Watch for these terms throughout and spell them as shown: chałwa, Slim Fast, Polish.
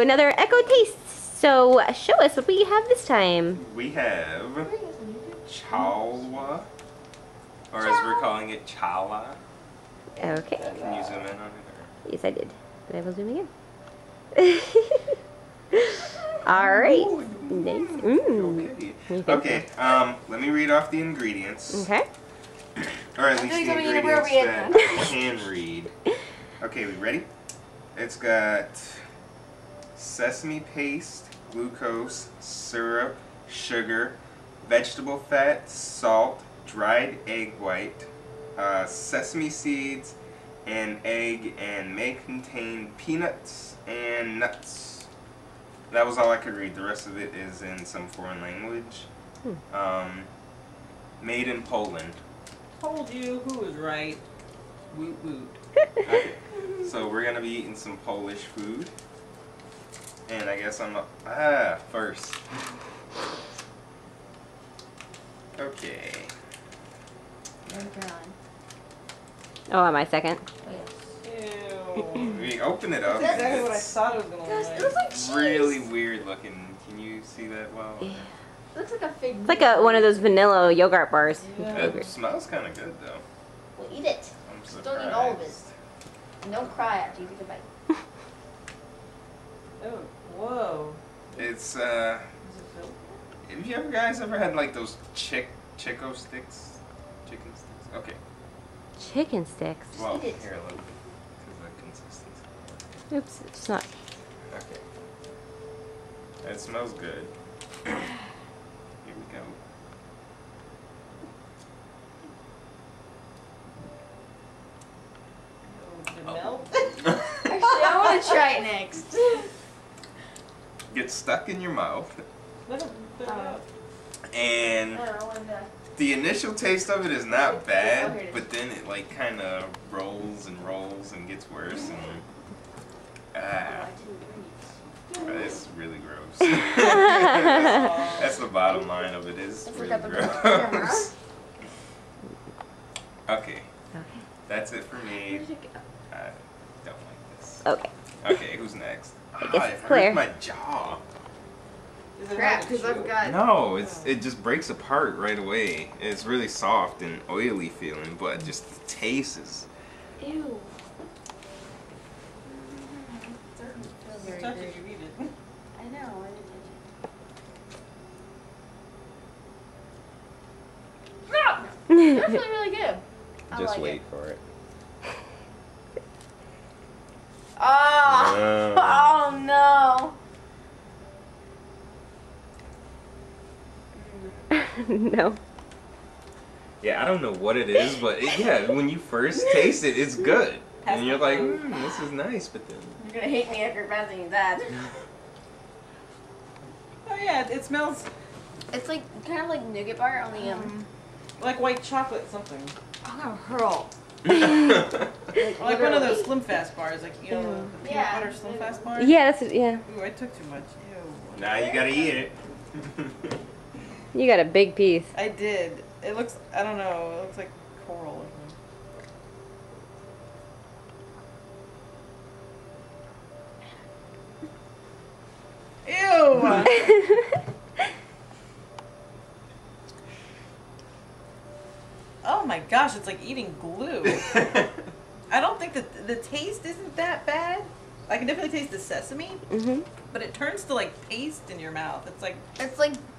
to another Echo Taste. So show us what we have this time. We have chałwa, or as we're calling it, chałwa. Okay. Can you zoom in on it? Yes, I did. But I will zoom again. Alright. Nice. Mm. Okay. Let me read off the ingredients. Okay. Or at least the ingredients that I can read. Okay, we ready? It's got sesame paste, glucose, syrup, sugar, vegetable fat, salt, dried egg white, sesame seeds, and egg, and may contain peanuts and nuts. That was all I could read. The rest of it is in some foreign language. Made in Poland. Told you who was right. Woot woot. Okay. So we're gonna be eating some Polish food. And I guess I'm first. Okay. Oh, am I second? Yes. Ew. We open it up. That's exactly what I thought it was gonna look like. It looks like really weird looking. Can you see that well? Yeah. It looks like a fig. It's like one of those vanilla yogurt bars. Yeah. It smells kind of good though. Well, eat it. I'm surprised. Don't eat all of it. And don't cry after you take a bite. Oh, whoa. It's Is it filled? Have you guys ever had like those Chico sticks? Chicken sticks? Okay. Chicken sticks? Well, here a little bit. Because of the consistency. Oops, it's not. Okay. That smells good. Here we go. Melt. Actually, I want to try it next. Gets stuck in your mouth. And the initial taste of it is not bad, but then it like kind of rolls and rolls and gets worse. And it's really gross. That's the bottom line of it. Is really gross. Okay, that's it for me. I don't like this. Okay. Okay, who's next? I guess it's Claire. It hurts my jaw. Crap, because I've got... No, it just breaks apart right away. It's really soft and oily feeling, but just the taste is... Ew. It's tough if you eat it. I know, I didn't touch it. No! It's actually really good. Just like wait for it. Oh, oh no. No. Yeah, I don't know what it is, but yeah, when you first taste it, it's good. And you're like, this is nice, but then... You're going to hate me after bouncing you that. Oh yeah, it smells... It's like, kind of like nougat bar, only like white chocolate something. I'm going to hurl. Like one of those Slim Fast bars, like you know, the peanut butter Slim Fast bars. Yeah, that's it. Yeah. Ooh, I took too much. Ew. Nah, you gotta eat it. You got a big piece. I did. It looks. I don't know. It looks like coral. Ew. Oh my gosh, it's like eating glue. I don't think that the taste isn't that bad. I can definitely taste the sesame, but it turns to like paste in your mouth. It's like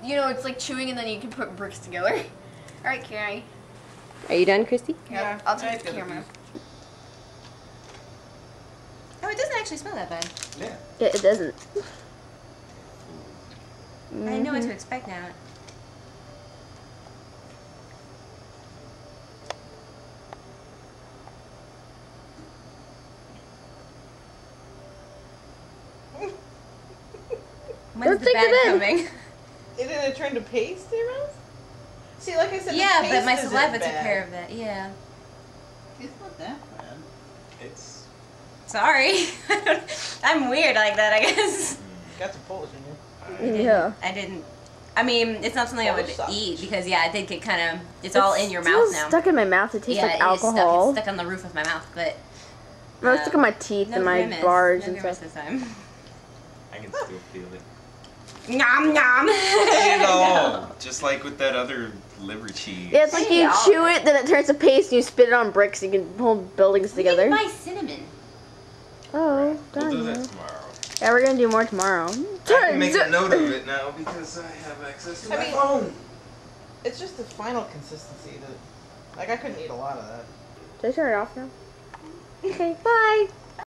you know, it's like chewing and then you can put bricks together. All right, Carrie. Are you done, Christy? Yeah. I'll take the camera. Oh, it doesn't actually smell that bad. Yeah. It doesn't. I know what to expect now. When's the bad coming? Isn't it turned to paste in your mouth? See, like I said, yeah, but my saliva took care of it. Yeah. It's not that bad. It's. Sorry, I'm weird like that. I guess. Got some Polish in you. Yeah. I didn't. I mean, it's not something Polish I would eat because I did get kind of. It's all in your mouth now. Stuck in my mouth. It tastes like alcohol. It's stuck on the roof of my mouth, but. No, it's stuck on my teeth and my bars and stuff. I can still feel it. Nom nom. You know, just like with that other liver cheese. Yeah, it's like you chew it, then it turns to paste, and you spit it on bricks, and you can hold buildings together. We can buy cinnamon. Oh, right. We'll do that tomorrow. Yeah, we're gonna do more tomorrow. I can make a note of it now because I have access to my phone. It's just the final consistency that, like, I couldn't eat a lot of that. Did I turn it off now? Okay, bye.